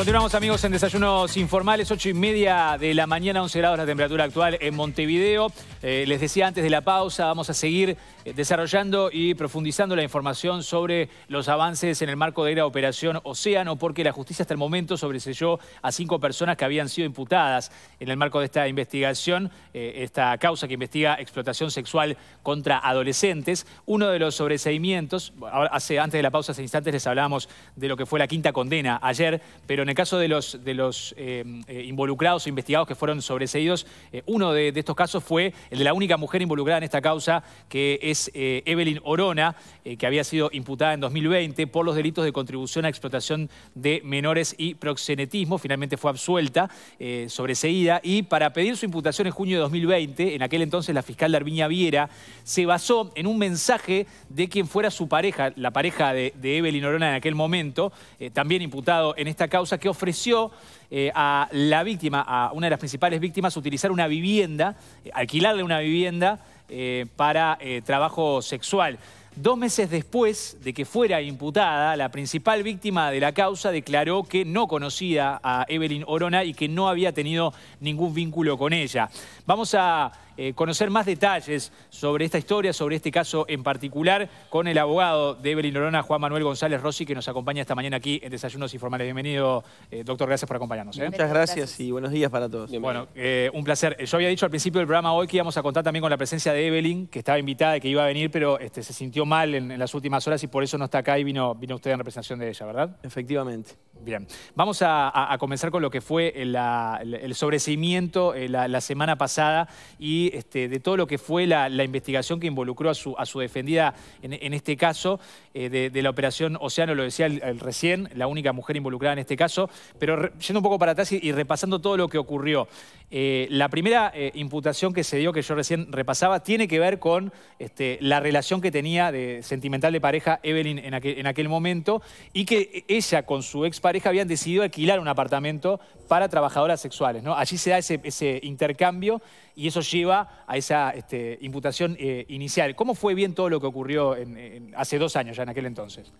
Continuamos, amigos, en Desayunos Informales, 8:30 de la mañana, 11 grados la temperatura actual en Montevideo. Les decía antes de la pausa, vamos a seguir desarrollando y profundizando la información sobre los avances en el marco de la Operación Océano, porque la justicia hasta el momento sobreselló a 5 personas que habían sido imputadas en el marco de esta investigación, esta causa que investiga explotación sexual contra adolescentes. Uno de los sobreseimientos, antes de la pausa, hace instantes les hablábamos de lo que fue la quinta condena ayer, pero en el caso de los involucrados o investigados que fueron sobreseídos, uno de estos casos fue el de la única mujer involucrada en esta causa, que es Evelyn Orona, que había sido imputada en 2020 por los delitos de contribución a explotación de menores y proxenetismo. Finalmente fue absuelta, sobreseída, y para pedir su imputación en junio de 2020, en aquel entonces la fiscal Darviña Viera se basó en un mensaje de quien fuera su pareja, la pareja de Evelyn Orona en aquel momento, también imputado en esta causa, que ofreció a la víctima, a una de las principales víctimas, utilizar una vivienda, alquilarle una vivienda para trabajo sexual. 2 meses después de que fuera imputada, la principal víctima de la causa declaró que no conocía a Evelyn Orona y que no había tenido ningún vínculo con ella. Vamos a conocer más detalles sobre esta historia, sobre este caso en particular, con el abogado de Evelyn Orona, Juan Manuel González Rossi, que nos acompaña esta mañana aquí en Desayunos Informales. Bienvenido, doctor, gracias por acompañarnos. Muchas gracias y buenos días para todos. Bienvenido. Bueno, un placer. Yo había dicho al principio del programa hoy que íbamos a contar también con la presencia de Evelyn, que estaba invitada y que iba a venir, pero se sintió mal en las últimas horas y por eso no está acá y vino usted en representación de ella, ¿verdad? Efectivamente. Bien, vamos a comenzar con lo que fue el sobreseimiento la semana pasada y de todo lo que fue la investigación que involucró a su defendida en este caso de la Operación Océano. Lo decía recién, la única mujer involucrada en este caso, pero yendo un poco para atrás y repasando todo lo que ocurrió. La primera imputación que se dio, que yo recién repasaba, tiene que ver con la relación que tenía sentimental de pareja Evelyn en aquel momento y que ella con su expareja habían decidido alquilar un apartamento para trabajadoras sexuales, ¿no? Allí se da ese intercambio y eso lleva a esa imputación inicial. ¿Cómo fue bien todo lo que ocurrió hace 2 años ya en aquel entonces?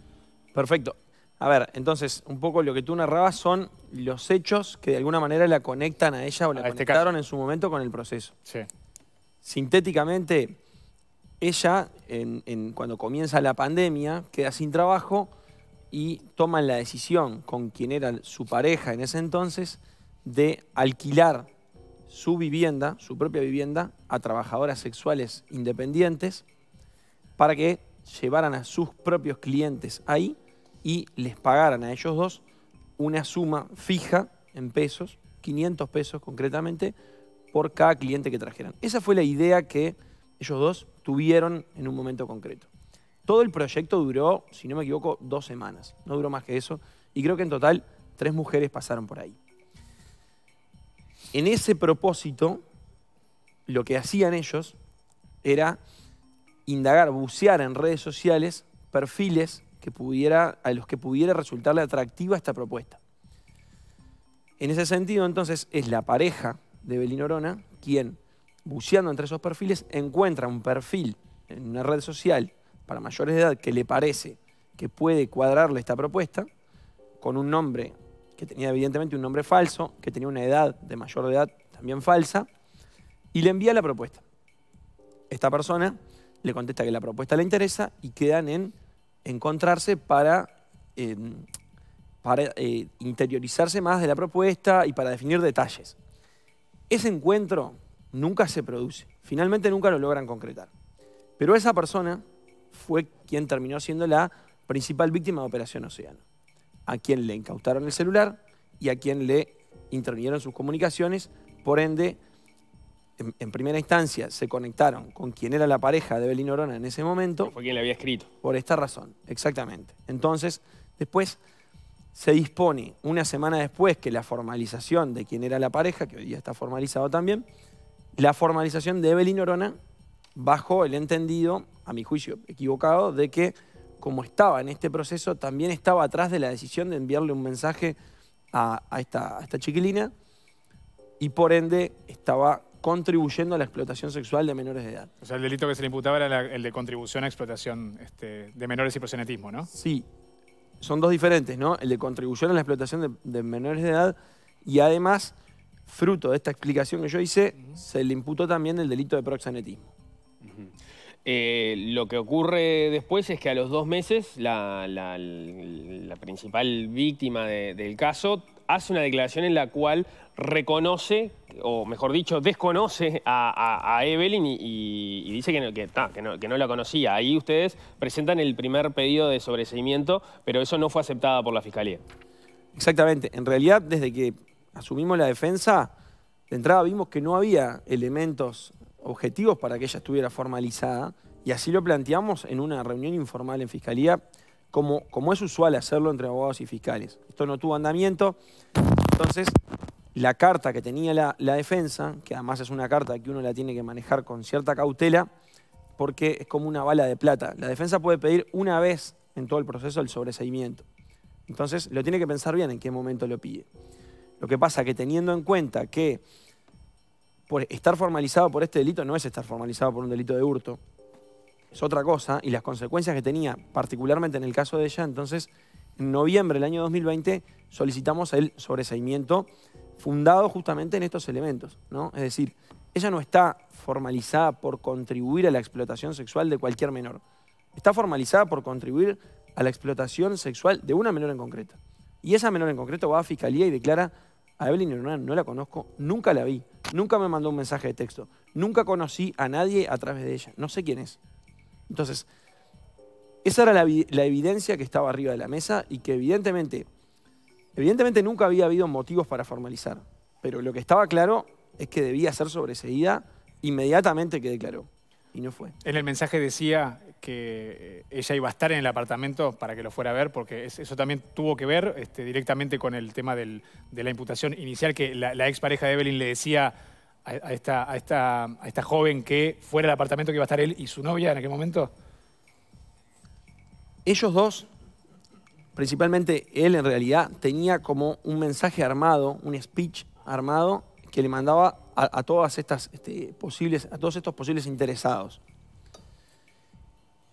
Perfecto. A ver, entonces, un poco lo que tú narrabas son los hechos que de alguna manera la conectan a ella o la conectaron en su momento con el proceso. Sí. Sintéticamente, ella, cuando comienza la pandemia, queda sin trabajo y toman la decisión con quien era su pareja en ese entonces de alquilar su vivienda, su propia vivienda, a trabajadoras sexuales independientes para que llevaran a sus propios clientes ahí y les pagaran a ellos dos una suma fija en pesos, 500 pesos concretamente, por cada cliente que trajeran. Esa fue la idea que ellos dos tuvieron en un momento concreto. Todo el proyecto duró, si no me equivoco, 2 semanas. No duró más que eso. Y creo que en total 3 mujeres pasaron por ahí. En ese propósito, lo que hacían ellos era indagar, bucear en redes sociales perfiles a los que pudiera resultarle atractiva esta propuesta. En ese sentido, entonces, es la pareja de Evelyn Orona quien, buceando entre esos perfiles, encuentra un perfil en una red social para mayores de edad que le parece que puede cuadrarle esta propuesta, con un nombre que tenía evidentemente un nombre falso, que tenía una edad de mayor de edad también falsa, y le envía la propuesta. Esta persona le contesta que la propuesta le interesa y quedan en encontrarse para interiorizarse más de la propuesta y para definir detalles. Ese encuentro nunca se produce. Finalmente nunca lo logran concretar. Pero esa persona fue quien terminó siendo la principal víctima de Operación Océano, a quien le incautaron el celular y a quien le intervinieron sus comunicaciones. Por ende, en primera instancia se conectaron con quien era la pareja de Evelyn Orona en ese momento. Pero fue quien le había escrito. Por esta razón, exactamente. Entonces, después se dispone, una semana después, que la formalización de quien era la pareja, que hoy día está formalizado también, la formalización de Evelyn Orona bajo el entendido, a mi juicio equivocado, de que como estaba en este proceso, también estaba atrás de la decisión de enviarle un mensaje a esta chiquilina y por ende estaba contribuyendo a la explotación sexual de menores de edad. O sea, el delito que se le imputaba era el de contribución a explotación de menores y proxenetismo, ¿no? Sí. son dos diferentes, ¿no? El de contribución a la explotación de menores de edad y además, fruto de esta explicación que yo hice, se le imputó también el delito de proxenetismo. Lo que ocurre después es que a los 2 meses la principal víctima del caso hace una declaración en la cual reconoce, o mejor dicho, desconoce a Evelyn y dice que no la conocía. Ahí ustedes presentan el primer pedido de sobreseimiento, pero eso no fue aceptado por la Fiscalía. Exactamente. En realidad, desde que asumimos la defensa, de entrada vimos que no había elementos objetivos para que ella estuviera formalizada, y así lo planteamos en una reunión informal en Fiscalía, como es usual hacerlo entre abogados y fiscales. Esto no tuvo andamiento, entonces la carta que tenía la defensa, que además es una carta que uno la tiene que manejar con cierta cautela, porque es como una bala de plata. La defensa puede pedir una vez en todo el proceso el sobreseimiento. Entonces lo tiene que pensar bien en qué momento lo pide. Lo que pasa que teniendo en cuenta que por estar formalizado por este delito no es estar formalizado por un delito de hurto, es otra cosa, y las consecuencias que tenía, particularmente en el caso de ella, entonces en noviembre del año 2020 solicitamos el sobreseimiento fundado justamente en estos elementos, ¿no? Es decir, ella no está formalizada por contribuir a la explotación sexual de cualquier menor, está formalizada por contribuir a la explotación sexual de una menor en concreto. Y esa menor en concreto va a Fiscalía y declara: a Evelyn Orona no la conozco, nunca la vi, nunca me mandó un mensaje de texto, nunca conocí a nadie a través de ella, no sé quién es. Entonces, esa era la evidencia que estaba arriba de la mesa y que evidentemente nunca había habido motivos para formalizar. Pero lo que estaba claro es que debía ser sobreseída inmediatamente que declaró. Y no fue. En el mensaje decía que ella iba a estar en el apartamento para que lo fuera a ver, porque eso también tuvo que ver directamente con el tema de la imputación inicial, que la expareja de Evelyn le decía a esta joven que fuera al apartamento que iba a estar él y su novia en aquel momento. Ellos dos, principalmente él en realidad, tenía como un mensaje armado, un speech armado que le mandaba a todas estas a todos estos posibles interesados.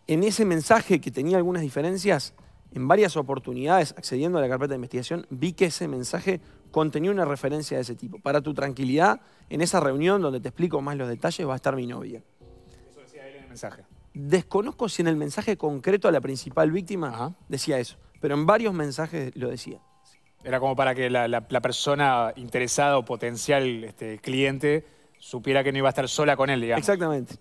En ese mensaje, que tenía algunas diferencias, en varias oportunidades, accediendo a la carpeta de investigación, vi que ese mensaje contenía una referencia de ese tipo. Para tu tranquilidad, en esa reunión donde te explico más los detalles va a estar mi novia. Eso decía él en el mensaje. Desconozco si en el mensaje concreto a la principal víctima decía eso, pero en varios mensajes lo decía. Era como para que la persona interesada o potencial cliente supiera que no iba a estar sola con él, digamos. Exactamente.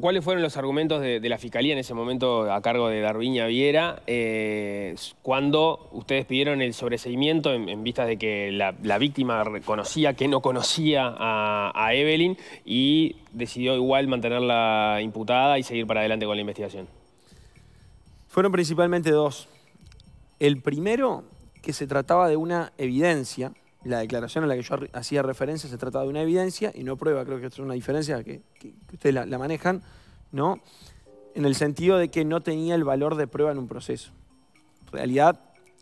¿Cuáles fueron los argumentos de la Fiscalía en ese momento a cargo de Darviña Viera cuando ustedes pidieron el sobreseimiento en vistas de que la víctima reconocía que no conocía a Evelyn y decidió igual mantenerla imputada y seguir para adelante con la investigación? Fueron principalmente dos. El primero, que se trataba de una evidencia. La declaración a la que yo hacía referencia se trataba de una evidencia y no prueba. Creo que esto es una diferencia que ustedes la manejan, ¿no? En el sentido de que no tenía el valor de prueba en un proceso. En realidad,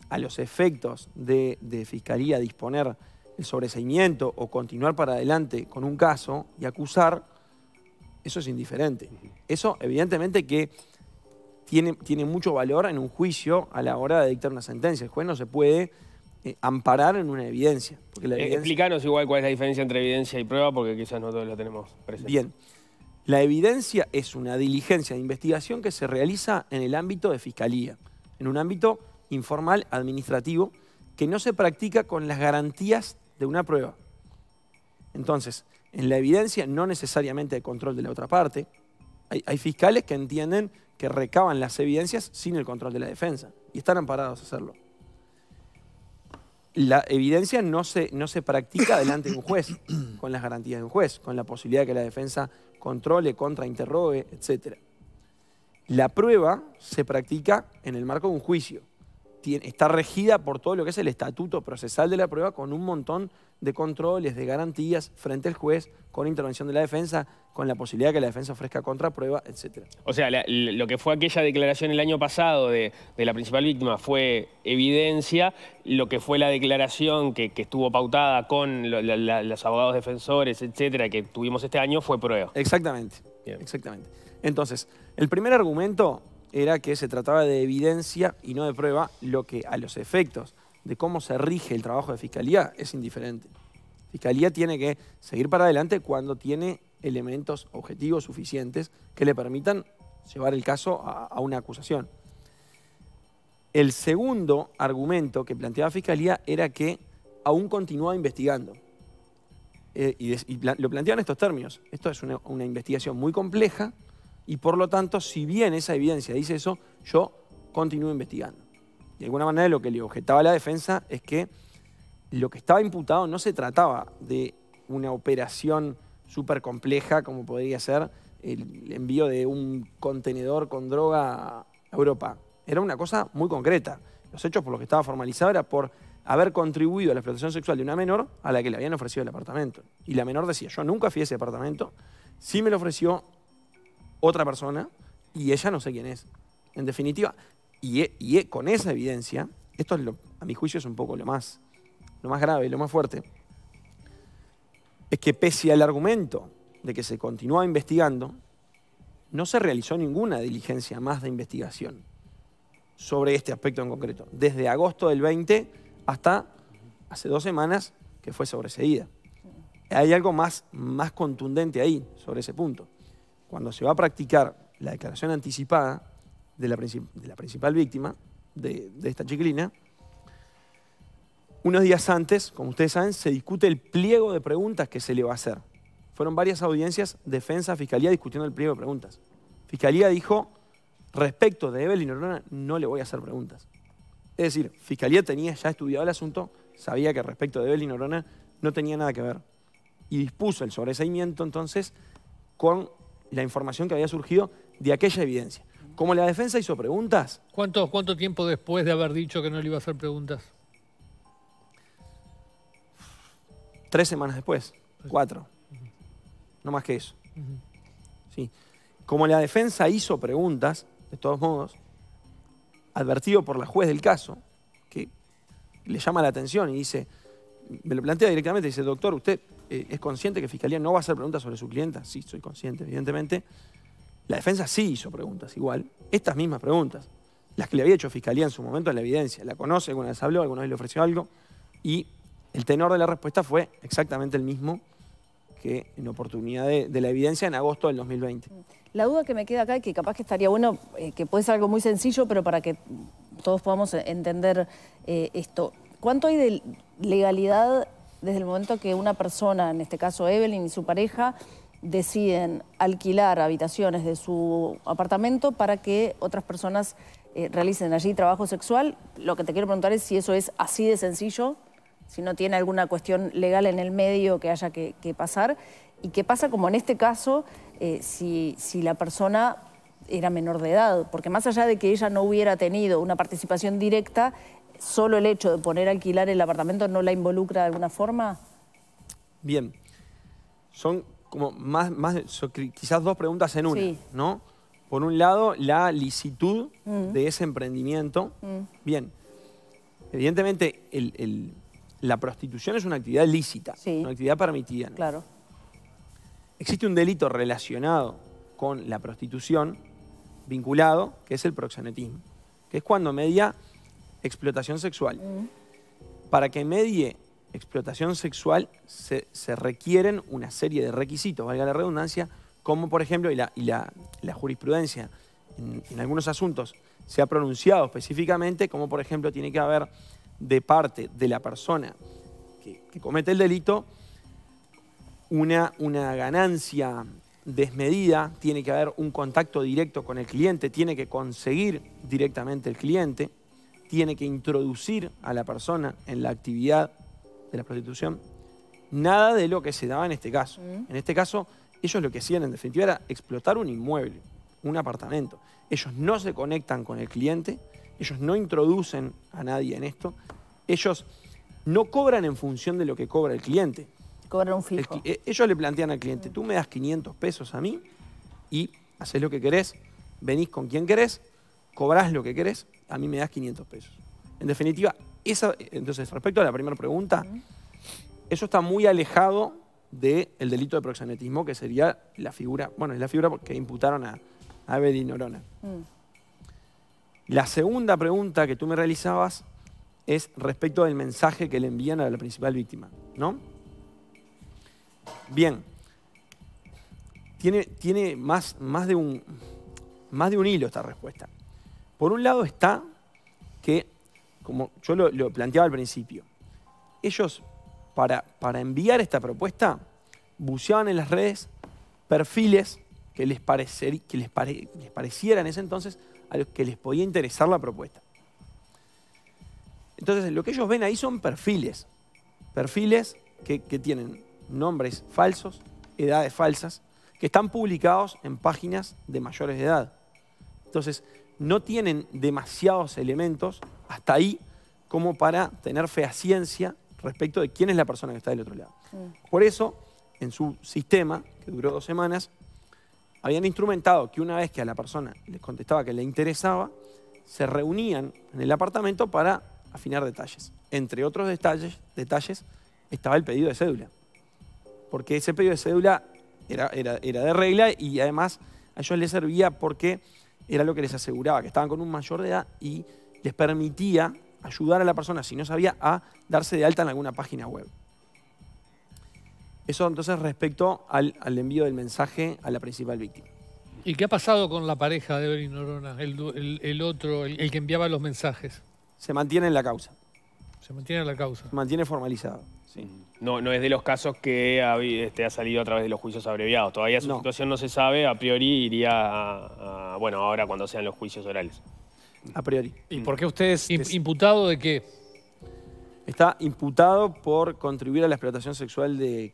a los efectos de Fiscalía disponer el sobreseimiento o continuar para adelante con un caso y acusar, eso es indiferente. Eso, evidentemente, que tiene mucho valor en un juicio a la hora de dictar una sentencia. El juez no se puede amparar en una evidencia, porque la evidencia... Explícanos igual cuál es la diferencia entre evidencia y prueba, porque quizás no todos lo tenemos presente. Bien. La evidencia es una diligencia de investigación que se realiza en el ámbito de Fiscalía, en un ámbito informal, administrativo, que no se practica con las garantías de una prueba. Entonces, en la evidencia no necesariamente hay control de la otra parte. Hay fiscales que entienden que recaban las evidencias sin el control de la defensa y están amparados a hacerlo. La evidencia no se practica delante de un juez, con las garantías de un juez, con la posibilidad de que la defensa controle, contrainterrogue, etc. La prueba se practica en el marco de un juicio. Está regida por todo lo que es el estatuto procesal de la prueba, con un montón de controles, de garantías frente al juez, con intervención de la defensa, con la posibilidad de que la defensa ofrezca contraprueba, etc. O sea, lo que fue aquella declaración el año pasado de la principal víctima fue evidencia, lo que fue la declaración que estuvo pautada con los abogados defensores, etc., que tuvimos este año, fue prueba. Exactamente. Bien. Exactamente. Entonces, el primer argumento era que se trataba de evidencia y no de prueba, lo que a los efectos de cómo se rige el trabajo de Fiscalía es indiferente. Fiscalía tiene que seguir para adelante cuando tiene elementos objetivos suficientes que le permitan llevar el caso a una acusación. El segundo argumento que planteaba Fiscalía era que aún continuaba investigando. Lo planteaban en estos términos. Esto es una investigación muy compleja y por lo tanto, si bien esa evidencia dice eso, yo continúo investigando. De alguna manera lo que le objetaba a la defensa es que lo que estaba imputado no se trataba de una operación súper compleja como podría ser el envío de un contenedor con droga a Europa. Era una cosa muy concreta. Los hechos por los que estaba formalizado era por haber contribuido a la explotación sexual de una menor a la que le habían ofrecido el apartamento. Y la menor decía, yo nunca fui a ese apartamento, sí me lo ofreció otra persona y ella no sé quién es. En definitiva, y con esa evidencia, esto es a mi juicio es un poco lo más grave, lo más fuerte, es que pese al argumento de que se continuaba investigando, no se realizó ninguna diligencia más de investigación sobre este aspecto en concreto, desde agosto del 20 hasta hace 2 semanas que fue sobreseída. Hay algo más contundente ahí, sobre ese punto. Cuando se va a practicar la declaración anticipada de la principal víctima, de esta chiquilina, unos días antes, como ustedes saben, se discute el pliego de preguntas que se le va a hacer. Fueron varias audiencias, defensa, fiscalía, discutiendo el pliego de preguntas. Fiscalía dijo, respecto de Evelyn Orona, no le voy a hacer preguntas. Es decir, Fiscalía tenía ya estudiado el asunto, sabía que respecto de Evelyn Orona no tenía nada que ver. Y dispuso el sobreseimiento, entonces, con la información que había surgido de aquella evidencia. Como la defensa hizo preguntas... ¿Cuánto tiempo después de haber dicho que no le iba a hacer preguntas? 3 semanas después, 4. No más que eso. Sí. Como la defensa hizo preguntas, de todos modos, advertido por la juez del caso, que le llama la atención y dice, me lo plantea directamente, dice, doctor, ¿usted es consciente que Fiscalía no va a hacer preguntas sobre su clienta? Sí, soy consciente, evidentemente. La defensa sí hizo preguntas, igual, estas mismas preguntas, las que le había hecho Fiscalía en su momento en la evidencia. La conoce, alguna vez habló, alguna vez le ofreció algo, y el tenor de la respuesta fue exactamente el mismo que en oportunidad de la evidencia en agosto del 2020. La duda que me queda acá, que capaz que estaría bueno, que puede ser algo muy sencillo, pero para que todos podamos entender esto. ¿Cuánto hay de legalidad desde el momento que una persona, en este caso Evelyn y su pareja, deciden alquilar habitaciones de su apartamento para que otras personas realicen allí trabajo sexual? Lo que te quiero preguntar es si eso es así de sencillo, si no tiene alguna cuestión legal en el medio que haya que pasar, y qué pasa como en este caso si la persona era menor de edad, porque más allá de que ella no hubiera tenido una participación directa, solo el hecho de poner a alquilar el apartamento no la involucra de alguna forma. Bien, son como quizás 2 preguntas en una, sí, ¿no? Por un lado, la licitud de ese emprendimiento. Bien, evidentemente la prostitución es una actividad lícita, sí, una actividad permitida, ¿no? Claro. Existe un delito relacionado con la prostitución, vinculado, que es el proxenetismo, que es cuando media explotación sexual. Para que medie explotación sexual se requieren una serie de requisitos, valga la redundancia, como por ejemplo, y la jurisprudencia en algunos asuntos se ha pronunciado específicamente, como por ejemplo tiene que haber de parte de la persona que comete el delito una ganancia desmedida, tiene que haber un contacto directo con el cliente, tiene que conseguir directamente el cliente, tiene que introducir a la persona en la actividad de la prostitución. Nada de lo que se daba en este caso. En este caso, ellos lo que hacían en definitiva era explotar un inmueble, un apartamento. Ellos no se conectan con el cliente, ellos no introducen a nadie en esto, ellos no cobran en función de lo que cobra el cliente. Cobran un fijo. Ellos le plantean al cliente, tú me das 500 pesos a mí y haces lo que querés, venís con quien querés, cobrás lo que querés, a mí me das 500 pesos. En definitiva, entonces respecto a la primera pregunta, eso está muy alejado del delito de proxenetismo, que sería la figura que imputaron a Evelyn Orona. La segunda pregunta que tú me realizabas es respecto del mensaje que le envían a la principal víctima, ¿no? Bien. Tiene más de un hilo esta respuesta. Por un lado está que, como yo lo planteaba al principio, ellos para enviar esta propuesta buceaban en las redes perfiles que les pareciera en ese entonces a los que les podía interesar la propuesta. Entonces, lo que ellos ven ahí son perfiles. Perfiles que tienen nombres falsos, edades falsas, que están publicados en páginas de mayores de edad. Entonces, no tienen demasiados elementos hasta ahí como para tener fehaciencia respecto de quién es la persona que está del otro lado. Por eso, en su sistema, que duró 2 semanas, habían instrumentado que una vez que a la persona les contestaba que le interesaba, se reunían en el apartamento para afinar detalles. Entre otros detalles estaba el pedido de cédula. Porque ese pedido de cédula era de regla y además a ellos les servía porque era lo que les aseguraba, que estaban con un mayor de edad y les permitía ayudar a la persona, si no sabía, a darse de alta en alguna página web. Eso entonces respecto al envío del mensaje a la principal víctima. ¿Y qué ha pasado con la pareja de Evelyn Orona, el otro, el que enviaba los mensajes? Se mantiene en la causa. Se mantiene en la causa. Se mantiene formalizado. Sí. No es de los casos que ha salido a través de los juicios abreviados. Todavía su situación no se sabe, a priori iría a bueno, ahora cuando sean los juicios orales. A priori. ¿Y por qué usted es imputado de qué? Está imputado por contribuir a la explotación sexual de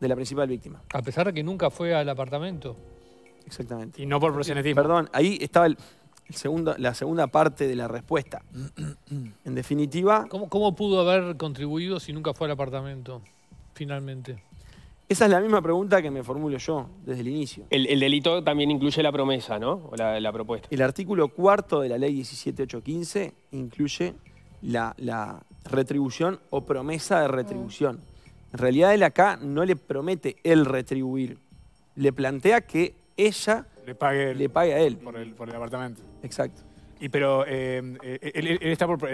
la principal víctima. A pesar de que nunca fue al apartamento. Exactamente. Y no por proxenetismo. Perdón, ahí estaba la segunda parte de la respuesta. En definitiva... ¿Cómo pudo haber contribuido si nunca fue al apartamento, finalmente? Esa es la misma pregunta que me formulo yo desde el inicio. El delito también incluye la promesa, ¿no? O la propuesta. El artículo 4 de la ley 17.815 incluye la retribución o promesa de retribución. En realidad él acá no le promete el retribuir. Le plantea que ella... Le pague a él. Por el apartamento. Exacto. Y pero, ¿él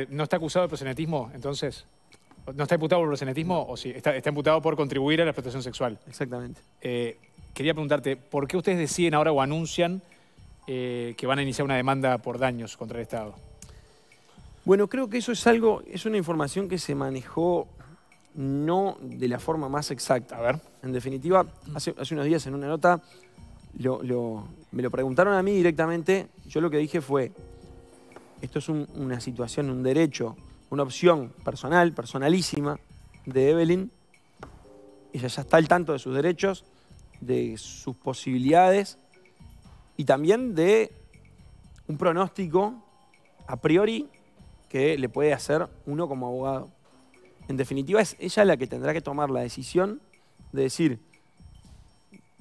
no está acusado de proxenetismo, entonces? ¿No está imputado por proxenetismo? No. ¿O sí? Está imputado por contribuir a la explotación sexual. Exactamente. Quería preguntarte, ¿por qué ustedes deciden ahora o anuncian que van a iniciar una demanda por daños contra el Estado? Bueno, creo que eso es una información que se manejó no de la forma más exacta. A ver. En definitiva, hace unos días en una nota... Me lo preguntaron a mí directamente, yo lo que dije fue, esto es una situación, un derecho, una opción personalísima de Evelyn. Ella ya está al tanto de sus derechos, de sus posibilidades y también de un pronóstico a priori que le puede hacer uno como abogado. En definitiva, es ella la que tendrá que tomar la decisión de decir...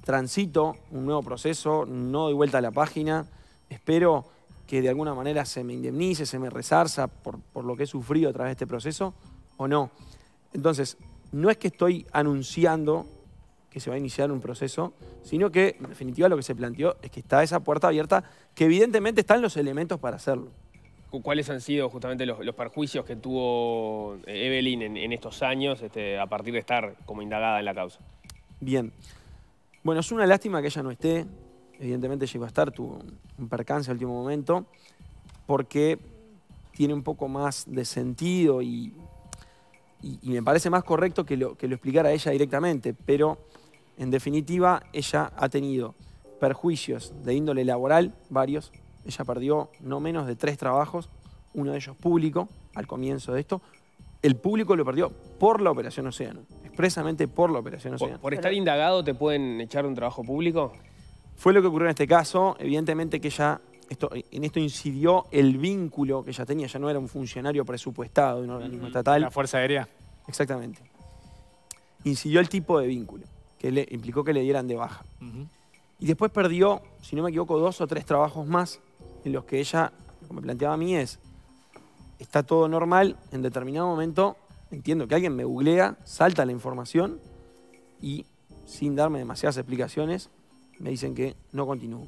Transito un nuevo proceso, no doy vuelta a la página, espero que de alguna manera se me indemnice, se me resarza por lo que he sufrido a través de este proceso, o no. Entonces, no es que estoy anunciando que se va a iniciar un proceso, sino que, en definitiva, lo que se planteó es que está esa puerta abierta, que evidentemente están los elementos para hacerlo. ¿Cuáles han sido justamente los perjuicios que tuvo Evelyn en estos años a partir de estar como indagada en la causa? Bien. Bueno, es una lástima que ella no esté, evidentemente llegó a estar, tuvo un percance al último momento, porque tiene un poco más de sentido y me parece más correcto que lo explicara ella directamente, pero en definitiva ella ha tenido perjuicios de índole laboral, varios, ella perdió no menos de 3 trabajos, uno de ellos público, al comienzo de esto. El público lo perdió por la Operación Océano, expresamente por la Operación Océano. ¿Por estar indagado te pueden echar de un trabajo público? Fue lo que ocurrió en este caso. Evidentemente que ya en esto incidió el vínculo que ella tenía. Ya no era un funcionario presupuestado de un organismo estatal. La Fuerza Aérea. Exactamente. Incidió el tipo de vínculo, que le implicó que le dieran de baja. Y después perdió, si no me equivoco, 2 o 3 trabajos más en los que ella, como me planteaba a mí, es... Está todo normal, en determinado momento entiendo que alguien me googlea, salta la información y sin darme demasiadas explicaciones me dicen que no continúo.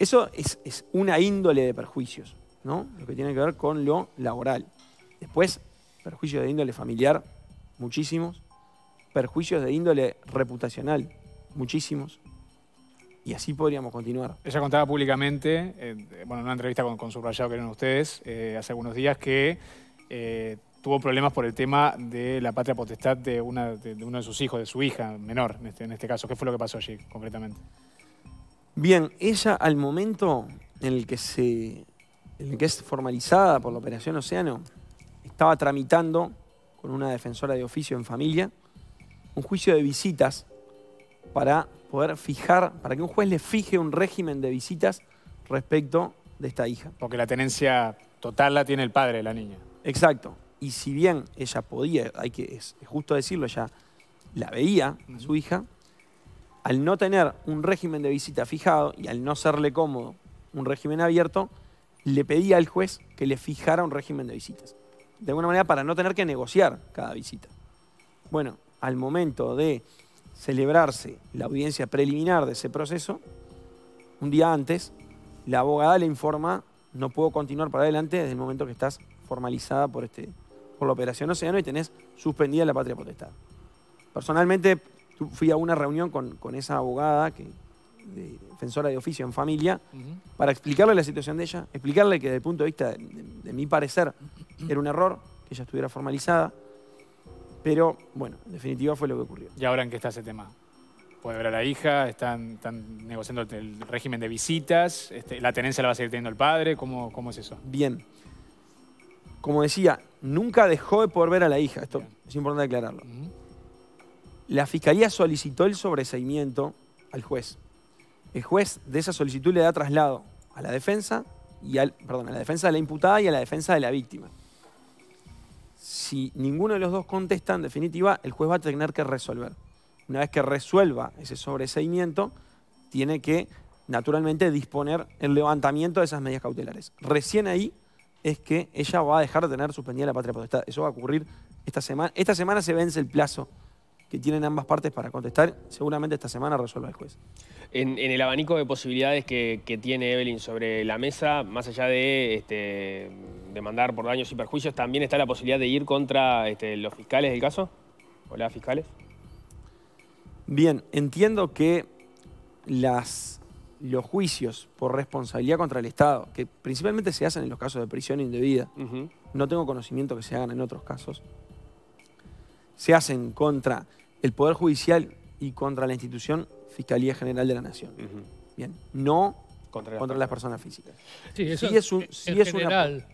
Eso es una índole de perjuicios, ¿no? Lo que tiene que ver con lo laboral. Después, perjuicios de índole familiar, muchísimos. Perjuicios de índole reputacional, muchísimos. Y así podríamos continuar. Ella contaba públicamente, bueno, en una entrevista con Subrayado que eran ustedes, hace algunos días, que tuvo problemas por el tema de la patria potestad de uno de sus hijos, de su hija menor, en este caso. ¿Qué fue lo que pasó allí, concretamente? Bien, ella al momento en el que es formalizada por la Operación Océano, estaba tramitando con una defensora de oficio en familia un juicio de visitas para poder fijar, para que un juez le fije un régimen de visitas respecto de esta hija. Porque la tenencia total la tiene el padre de la niña. Exacto. Y si bien ella podía, es justo decirlo, ella la veía a su hija, al no tener un régimen de visita fijado y al no serle cómodo un régimen abierto, le pedía al juez que le fijara un régimen de visitas. De alguna manera para no tener que negociar cada visita. Bueno, al momento de celebrarse la audiencia preliminar de ese proceso, un día antes, la abogada le informa: no puedo continuar para adelante desde el momento que estás formalizada por la Operación Océano y tenés suspendida la patria potestad. Personalmente, fui a una reunión con esa abogada, defensora de oficio en familia, para explicarle la situación de ella, explicarle que desde el punto de vista de mi parecer era un error que ella estuviera formalizada, pero bueno, en definitiva fue lo que ocurrió. ¿Y ahora en qué está ese tema? ¿Puede ver a la hija? ¿Están negociando el régimen de visitas? ¿La tenencia la va a seguir teniendo el padre? ¿Cómo es eso? Bien. Como decía, nunca dejó de poder ver a la hija. Esto es importante aclararlo. La Fiscalía solicitó el sobreseimiento al juez. El juez de esa solicitud le da traslado a la defensa, a la defensa de la imputada y a la defensa de la víctima. Si ninguno de los dos contesta, en definitiva, el juez va a tener que resolver. Una vez que resuelva ese sobreseimiento, tiene que, naturalmente, disponer el levantamiento de esas medidas cautelares. Recién ahí es que ella va a dejar de tener suspendida la patria potestad. Eso va a ocurrir esta semana. Esta semana se vence el plazo que tienen ambas partes para contestar, seguramente esta semana resuelva el juez. En el abanico de posibilidades que tiene Evelyn sobre la mesa, más allá de demandar por daños y perjuicios, ¿también está la posibilidad de ir contra los fiscales del caso? ¿O las fiscales? Bien, entiendo que los juicios por responsabilidad contra el Estado, que principalmente se hacen en los casos de prisión indebida, no tengo conocimiento que se hagan en otros casos, se hacen contra el Poder Judicial y contra la institución Fiscalía General de la Nación. Bien, no contra las personas físicas. Sí, eso sí es general,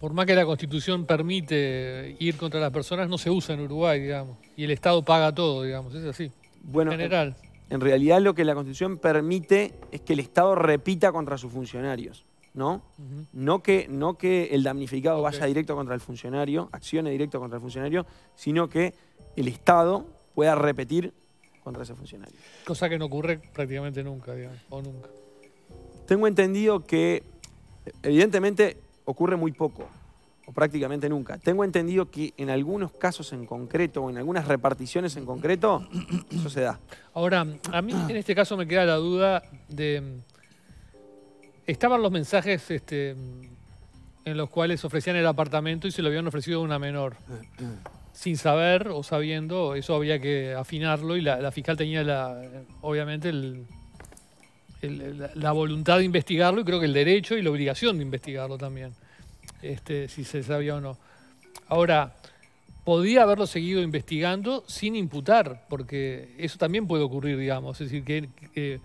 por más que la Constitución permite ir contra las personas, no se usa en Uruguay, digamos. Y el Estado paga todo, digamos, es así. Bueno, general. En realidad lo que la Constitución permite es que el Estado repita contra sus funcionarios, ¿no? No que el damnificado vaya directo contra el funcionario, accione directo contra el funcionario, sino que el Estado pueda repetir contra ese funcionario. Cosa que no ocurre prácticamente nunca, digamos, o nunca. Tengo entendido que, evidentemente, ocurre muy poco, o prácticamente nunca. Tengo entendido que en algunos casos en concreto, o en algunas reparticiones en concreto, eso se da. Ahora, a mí en este caso me queda la duda de... Estaban los mensajes en los cuales ofrecían el apartamento y se lo habían ofrecido a una menor. Sin saber o sabiendo, eso había que afinarlo y la fiscal tenía obviamente la voluntad de investigarlo y creo que el derecho y la obligación de investigarlo también, si se sabía o no. Ahora, podía haberlo seguido investigando sin imputar, porque eso también puede ocurrir, digamos. Es decir, que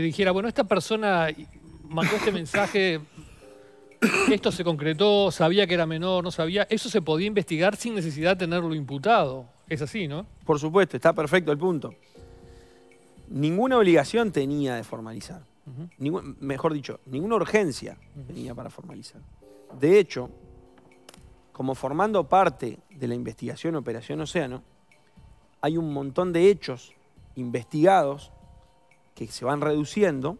dijera, bueno, esta persona... mandó este mensaje, esto se concretó, sabía que era menor, no sabía. Eso se podía investigar sin necesidad de tenerlo imputado. Es así, ¿no? Por supuesto, está perfecto el punto. Ninguna obligación tenía de formalizar. Mejor dicho, ninguna urgencia tenía para formalizar. De hecho, como formando parte de la investigación Operación Océano, hay un montón de hechos investigados que se van reduciendo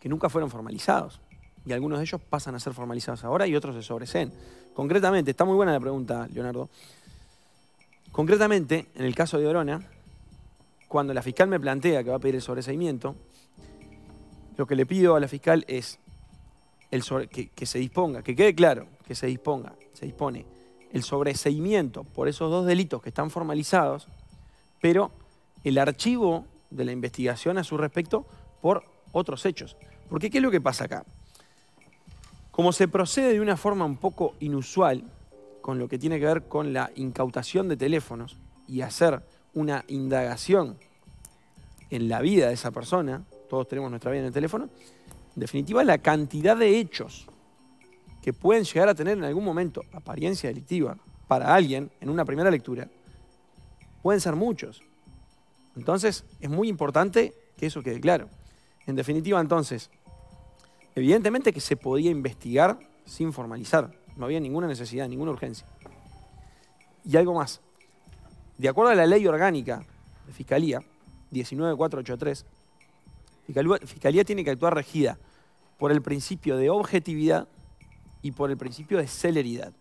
que nunca fueron formalizados. Y algunos de ellos pasan a ser formalizados ahora y otros se sobreseen. Concretamente, está muy buena la pregunta, Leonardo. Concretamente, en el caso de Orona, cuando la fiscal me plantea que va a pedir el sobreseimiento, Lo que le pido a la fiscal es que se disponga, que quede claro, que se dispone el sobreseimiento por esos dos delitos que están formalizados, pero el archivo de la investigación a su respecto por otros hechos. Porque ¿qué es lo que pasa acá? Como se procede de una forma un poco inusual con lo que tiene que ver con la incautación de teléfonos y hacer una indagación en la vida de esa persona, todos tenemos nuestra vida en el teléfono, en definitiva la cantidad de hechos que pueden llegar a tener en algún momento apariencia delictiva para alguien en una primera lectura, pueden ser muchos. Entonces es muy importante que eso quede claro. En definitiva, entonces, evidentemente que se podía investigar sin formalizar. No había ninguna necesidad, ninguna urgencia. Y algo más. De acuerdo a la Ley Orgánica de Fiscalía, 19.483, Fiscalía tiene que actuar regida por el principio de objetividad y por el principio de celeridad.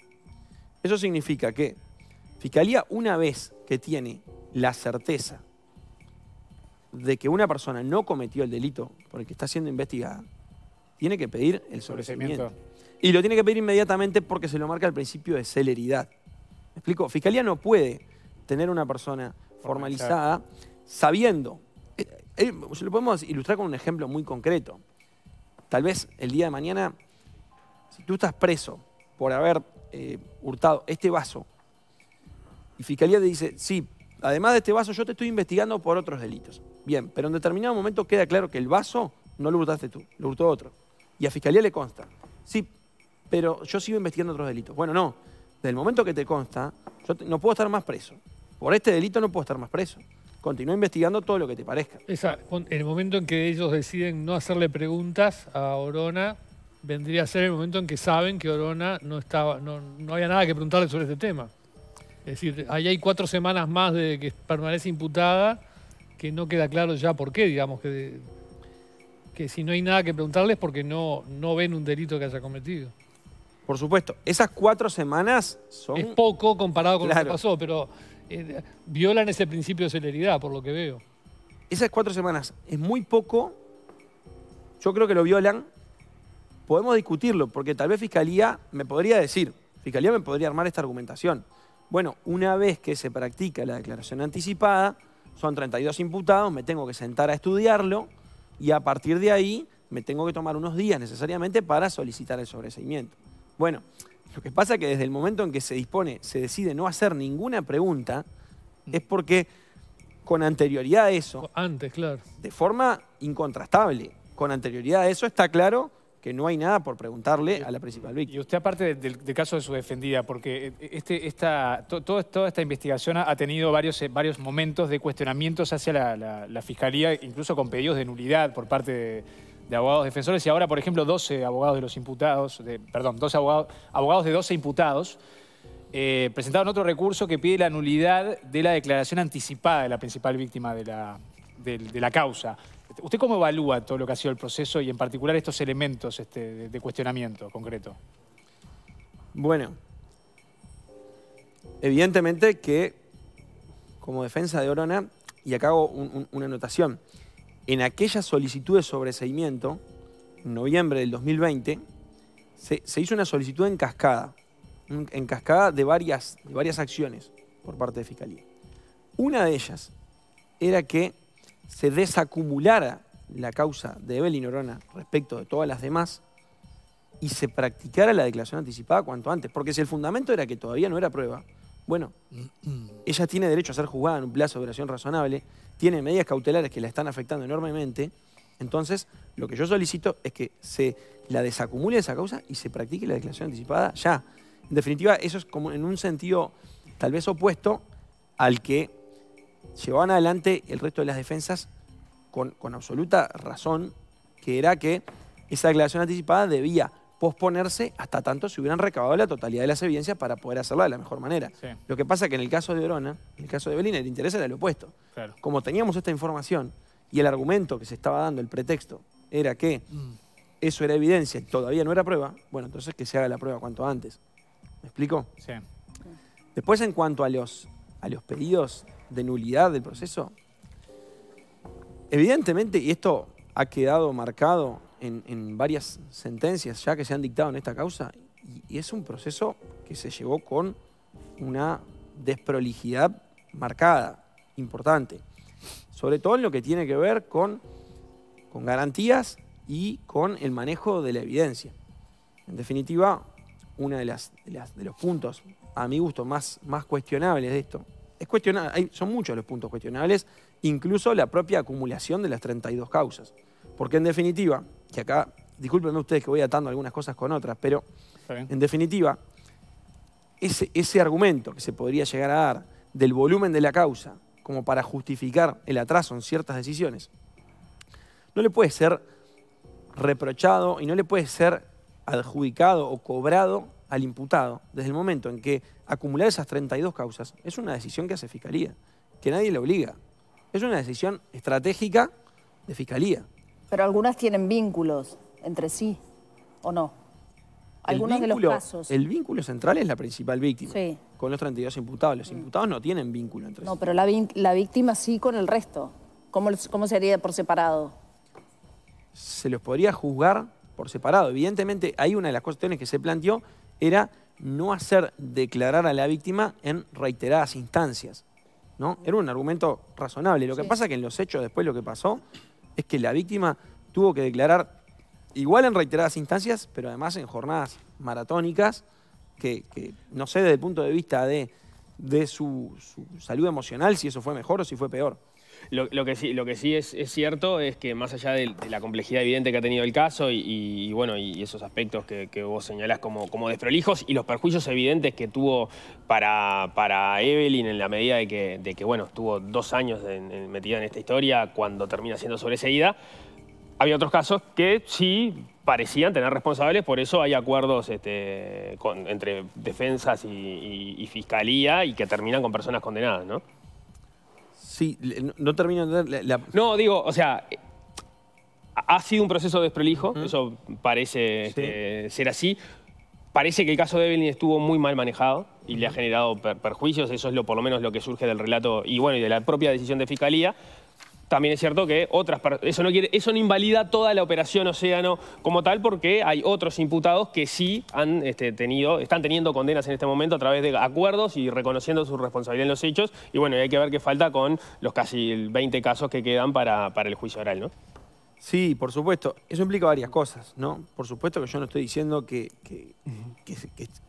Eso significa que Fiscalía, una vez que tiene la certeza de que una persona no cometió el delito por el que está siendo investigada, tiene que pedir el sobreseimiento. Y lo tiene que pedir inmediatamente porque se lo marca el principio de celeridad. ¿Me explico? Fiscalía no puede tener una persona formalizada sabiendo. Lo podemos ilustrar con un ejemplo muy concreto. Tal vez el día de mañana, si tú estás preso por haber hurtado este vaso, y Fiscalía te dice, sí, además de este vaso yo te estoy investigando por otros delitos. Bien, pero en determinado momento queda claro que el vaso no lo hurtaste tú, lo hurtó otro. Y a Fiscalía le consta. Sí, pero yo sigo investigando otros delitos. Bueno, no. Desde el momento que te consta, yo no puedo estar más preso. Por este delito no puedo estar más preso. Continúa investigando todo lo que te parezca. El momento en que ellos deciden no hacerle preguntas a Orona vendría a ser el momento en que saben que Orona no había nada que preguntarle sobre este tema. Es decir, ahí hay 4 semanas más de que permanece imputada, que no queda claro ya por qué, digamos, que si no hay nada que preguntarles porque no ven un delito que haya cometido. Por supuesto. Esas 4 semanas son... Es poco comparado con lo que pasó, pero violan ese principio de celeridad, por lo que veo. Esas 4 semanas es muy poco. Yo creo que lo violan. Podemos discutirlo, porque tal vez Fiscalía me podría decir, Fiscalía me podría armar esta argumentación. Bueno, una vez que se practica la declaración anticipada, son 32 imputados, me tengo que sentar a estudiarlo, y a partir de ahí me tengo que tomar unos días necesariamente para solicitar el sobreseimiento. Bueno, lo que pasa es que desde el momento en que se decide no hacer ninguna pregunta, es porque con anterioridad a eso, antes, claro, de forma incontrastable, con anterioridad a eso está claro que no hay nada por preguntarle a la principal víctima. Y usted, aparte del caso de su defendida, porque toda esta investigación ha tenido varios momentos de cuestionamientos hacia la Fiscalía, incluso con pedidos de nulidad por parte de abogados defensores, y ahora, por ejemplo, 12 abogados de los imputados, perdón, 12 abogados de 12 imputados, presentaron otro recurso que pide la nulidad de la declaración anticipada de la principal víctima de la causa. ¿Usted cómo evalúa todo lo que ha sido el proceso y en particular estos elementos de cuestionamiento concreto? Bueno, evidentemente que como defensa de Orona, y acá hago una anotación, en aquella solicitud de sobreseimiento, en noviembre del 2020, se hizo una solicitud en cascada de varias acciones por parte de Fiscalía. Una de ellas era que se desacumulara la causa de Evelyn Orona respecto de todas las demás y se practicara la declaración anticipada cuanto antes. Porque si el fundamento era que todavía no era prueba, bueno, ella tiene derecho a ser juzgada en un plazo de duración razonable, tiene medidas cautelares que la están afectando enormemente, entonces lo que yo solicito es que se la desacumule esa causa y se practique la declaración anticipada ya. En definitiva, eso es como en un sentido tal vez opuesto al que llevaban adelante el resto de las defensas con absoluta razón, que era que esa declaración anticipada debía posponerse hasta tanto se hubieran recabado la totalidad de las evidencias para poder hacerla de la mejor manera. Sí. Lo que pasa es que en el caso de Orona, en el caso de Evelyn, el interés era el opuesto. Claro. Como teníamos esta información y el argumento que se estaba dando, el pretexto, era que eso era evidencia y todavía no era prueba, bueno, entonces que se haga la prueba cuanto antes. ¿Me explico? Sí. Después, en cuanto a los pedidos de nulidad del proceso, evidentemente, y esto ha quedado marcado en varias sentencias ya que se han dictado en esta causa, y es un proceso que se llevó con una desprolijidad marcada, importante, sobre todo en lo que tiene que ver con garantías y con el manejo de la evidencia. En definitiva, uno de los puntos, a mi gusto, más cuestionables de esto, es cuestionable, son muchos los puntos cuestionables, incluso la propia acumulación de las 32 causas. Porque en definitiva, que acá, discúlpenme ustedes que voy atando algunas cosas con otras, pero en definitiva, ese argumento que se podría llegar a dar del volumen de la causa como para justificar el atraso en ciertas decisiones, no le puede ser reprochado y no le puede ser adjudicado o cobrado al imputado desde el momento en que acumular esas 32 causas es una decisión que hace Fiscalía, que nadie le obliga. Es una decisión estratégica de Fiscalía. Pero algunas tienen vínculos entre sí, ¿o no? Algunos de los casos. El vínculo central es la principal víctima, sí, con los 32 imputados. Los imputados no tienen vínculo entre sí. No, pero la víctima sí con el resto. ¿Cómo sería por separado? Se los podría juzgar por separado. Evidentemente, ahí una de las cuestiones que se planteó era no hacer declarar a la víctima en reiteradas instancias, ¿no? Era un argumento razonable. Lo que pasa es que en los hechos después lo que pasó es que la víctima tuvo que declarar igual en reiteradas instancias, pero además en jornadas maratónicas que no sé desde el punto de vista de su salud emocional si eso fue mejor o si fue peor. Lo que sí es cierto es que más allá de la complejidad evidente que ha tenido el caso y bueno, y esos aspectos que vos señalás como desprolijos y los perjuicios evidentes que tuvo para Evelyn en la medida de que bueno, estuvo 2 años metida en esta historia cuando termina siendo sobreseída, había otros casos que sí parecían tener responsables, por eso hay acuerdos entre defensas y fiscalía y que terminan con personas condenadas, ¿no? Sí, no termino de entender la... No, digo, o sea, ha sido un proceso desprolijo, eso parece ser así. Parece que el caso de Evelyn estuvo muy mal manejado y le ha generado perjuicios, eso es por lo menos lo que surge del relato y bueno, y de la propia decisión de Fiscalía. También es cierto que otras eso no invalida toda la operación Océano como tal porque hay otros imputados que sí han están teniendo condenas en este momento a través de acuerdos y reconociendo su responsabilidad en los hechos. Y bueno, hay que ver qué falta con los casi 20 casos que quedan para el juicio oral, ¿no? Sí, por supuesto. Eso implica varias cosas, ¿no? Por supuesto que yo no estoy diciendo que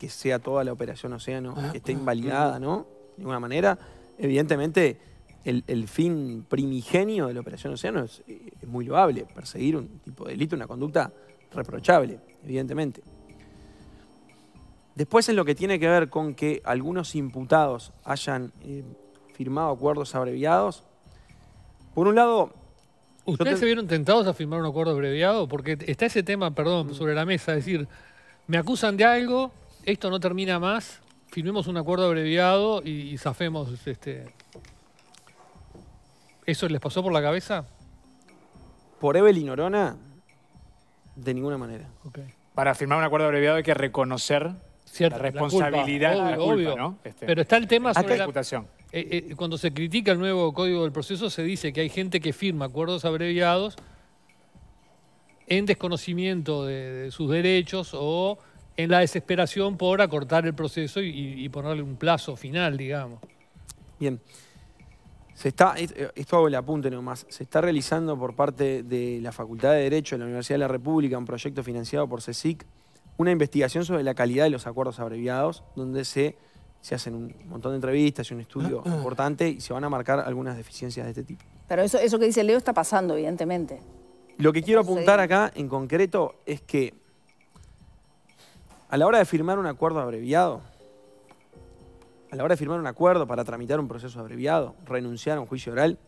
sea toda la operación Océano que esté invalidada, ¿no? De ninguna manera. Evidentemente... El fin primigenio de la Operación Océano es muy loable, perseguir un tipo de delito, una conducta reprochable, evidentemente. Después, en lo que tiene que ver con que algunos imputados hayan firmado acuerdos abreviados, por un lado... ¿Ustedes se vieron tentados a firmar un acuerdo abreviado? Porque está ese tema, perdón, sobre la mesa, es decir, me acusan de algo, esto no termina más, firmemos un acuerdo abreviado y zafemos... ¿Eso les pasó por la cabeza? Por Evelyn Orona, de ninguna manera. Okay. Para firmar un acuerdo abreviado hay que reconocer la responsabilidad, la culpa, ¿no? Pero está el tema sobre la imputación. Cuando se critica el nuevo Código del Proceso se dice que hay gente que firma acuerdos abreviados en desconocimiento de sus derechos o en la desesperación por acortar el proceso y ponerle un plazo final, digamos. Bien. Esto hago el apunte nomás, se está realizando por parte de la Facultad de Derecho de la Universidad de la República, un proyecto financiado por CSIC, una investigación sobre la calidad de los acuerdos abreviados, donde se hacen un montón de entrevistas y un estudio importante y se van a marcar algunas deficiencias de este tipo. Pero eso que dice Leo está pasando, evidentemente. Lo que quiero apuntar acá en concreto es que a la hora de firmar un acuerdo abreviado, a la hora de firmar un acuerdo para tramitar un proceso abreviado, renunciar a un juicio oral,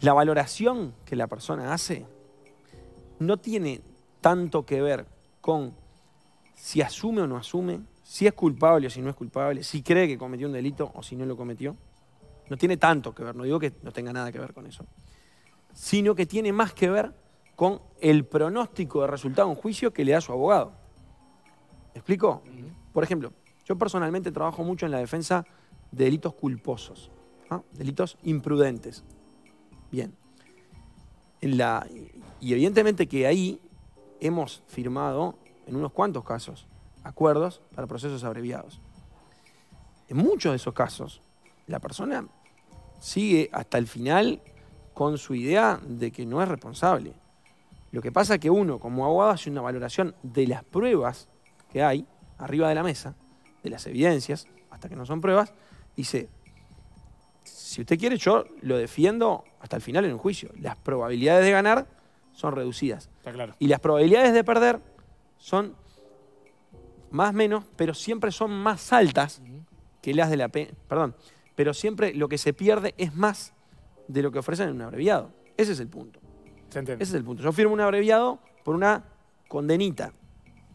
la valoración que la persona hace no tiene tanto que ver con si asume o no asume, si es culpable o si no es culpable, si cree que cometió un delito o si no lo cometió. No tiene tanto que ver, no digo que no tenga nada que ver con eso, sino que tiene más que ver con el pronóstico de resultado de un juicio que le da su abogado. ¿Me explico? Por ejemplo, yo personalmente trabajo mucho en la defensa de delitos culposos, ¿no? Delitos imprudentes. Bien. Y evidentemente que ahí hemos firmado, en unos cuantos casos, acuerdos para procesos abreviados. En muchos de esos casos, la persona sigue hasta el final con su idea de que no es responsable. Lo que pasa es que uno, como abogado, hace una valoración de las pruebas que hay arriba de la mesa, de las evidencias, hasta que no son pruebas, dice, si usted quiere, yo lo defiendo hasta el final en un juicio. Las probabilidades de ganar son reducidas. Está claro. Y las probabilidades de perder son más o menos, pero siempre son más altas que las de la pena. Perdón, pero siempre lo que se pierde es más de lo que ofrecen en un abreviado. Ese es el punto. Se entiende. Ese es el punto. Yo firmo un abreviado por una condenita.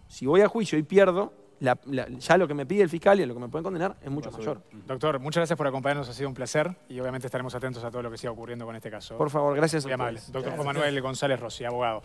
Si voy a juicio y pierdo, ya lo que me pide el fiscal y lo que me pueden condenar es mucho mayor. Doctor, muchas gracias por acompañarnos, ha sido un placer y obviamente estaremos atentos a todo lo que siga ocurriendo con este caso. Por favor, gracias a ustedes. Muy amable. Doctor Juan Manuel González Rossi, abogado.